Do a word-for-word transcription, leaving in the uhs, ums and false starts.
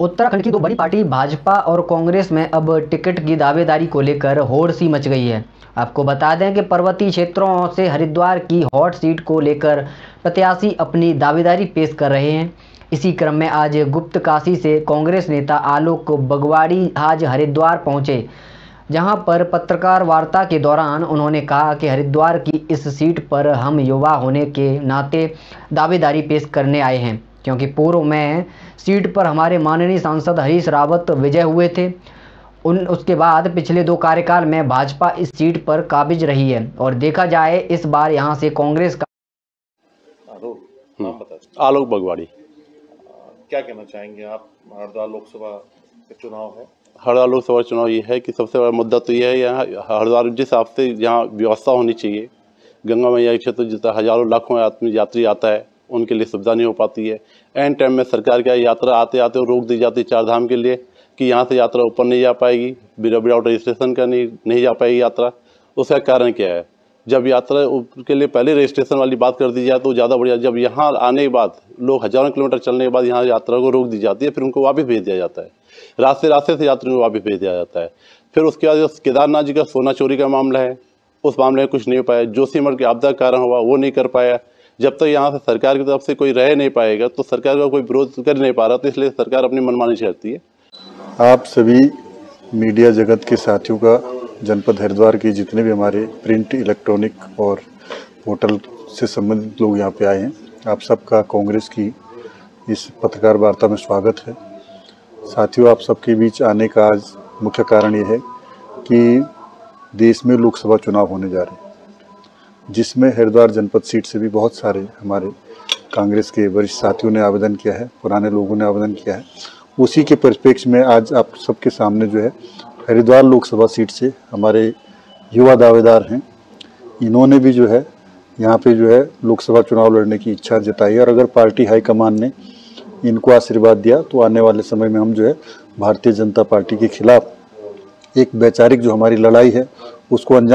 उत्तराखंड की दो बड़ी पार्टी भाजपा और कांग्रेस में अब टिकट की दावेदारी को लेकर होड़ सी मच गई है। आपको बता दें कि पर्वतीय क्षेत्रों से हरिद्वार की हॉट सीट को लेकर प्रत्याशी अपनी दावेदारी पेश कर रहे हैं। इसी क्रम में आज गुप्तकाशी से कांग्रेस नेता आलोक बगवाड़ी आज हरिद्वार पहुंचे, जहां पर पत्रकार वार्ता के दौरान उन्होंने कहा कि हरिद्वार की इस सीट पर हम युवा होने के नाते दावेदारी पेश करने आए हैं, क्योंकि पूर्व में सीट पर हमारे माननीय सांसद हरीश रावत विजय हुए थे। उन उसके बाद पिछले दो कार्यकाल में भाजपा इस सीट पर काबिज रही है और देखा जाए इस बार यहां से कांग्रेस का आलोक बगवाड़ी। क्या कहना चाहेंगे आप? हरिद्वार लोकसभा चुनाव है, हरिद्वार लोकसभा चुनाव ये है कि सबसे बड़ा मुद्दा तो यह है यहाँ हरिद्वार जिस हिसाब से यहाँ व्यवस्था होनी चाहिए, गंगा मैया क्षेत्र जितना हजारों लाखों आदमी यात्री आता है उनके लिए सुविधा नहीं हो पाती है। एंड टाइम में सरकार क्या यात्रा आते आते रोक दी जाती है चारधाम के लिए कि यहाँ से यात्रा ऊपर नहीं जा पाएगी, विदाउट रजिस्ट्रेशन का नहीं नहीं जा पाएगी यात्रा। उसका कारण क्या है? जब यात्रा के लिए पहले रजिस्ट्रेशन वाली बात कर दी जाए तो ज़्यादा बढ़िया। जब यहाँ आने के बाद लोग हज़ारों किलोमीटर चलने के बाद यहाँ यात्रा को रोक दी जाती है, फिर उनको वापस भेज दिया जाता है, रास्ते रास्ते से यात्रियों को वापस भेज दिया जाता है। फिर उसके बाद केदारनाथ जी का सोना चोरी का मामला है, उस मामले में कुछ नहीं हो पाया। जोशीमढ़ की आपदा कारण हुआ वो नहीं कर पाया। जब तक यहाँ से सरकार की तरफ से कोई रह नहीं पाएगा तो सरकार का कोई विरोध कर नहीं पा रहा, तो इसलिए सरकार अपनी मनमानी करती है। आप सभी मीडिया जगत के साथियों का, जनपद हरिद्वार के जितने भी हमारे प्रिंट, इलेक्ट्रॉनिक और पोर्टल से संबंधित लोग यहाँ पे आए हैं, आप सबका कांग्रेस की इस पत्रकार वार्ता में स्वागत है। साथियों, आप सबके बीच आने का आज मुख्य कारण ये है कि देश में लोकसभा चुनाव होने जा रहे हैं, जिसमें हरिद्वार जनपद सीट से भी बहुत सारे हमारे कांग्रेस के वरिष्ठ साथियों ने आवेदन किया है, पुराने लोगों ने आवेदन किया है। उसी के परिप्रेक्ष्य में आज आप सबके सामने जो है हरिद्वार लोकसभा सीट से हमारे युवा दावेदार हैं, इन्होंने भी जो है यहाँ पे जो है लोकसभा चुनाव लड़ने की इच्छा जताई है। और अगर पार्टी हाईकमान ने इनको आशीर्वाद दिया तो आने वाले समय में हम जो है भारतीय जनता पार्टी के खिलाफ एक वैचारिक जो हमारी लड़ाई है उसको अंजाम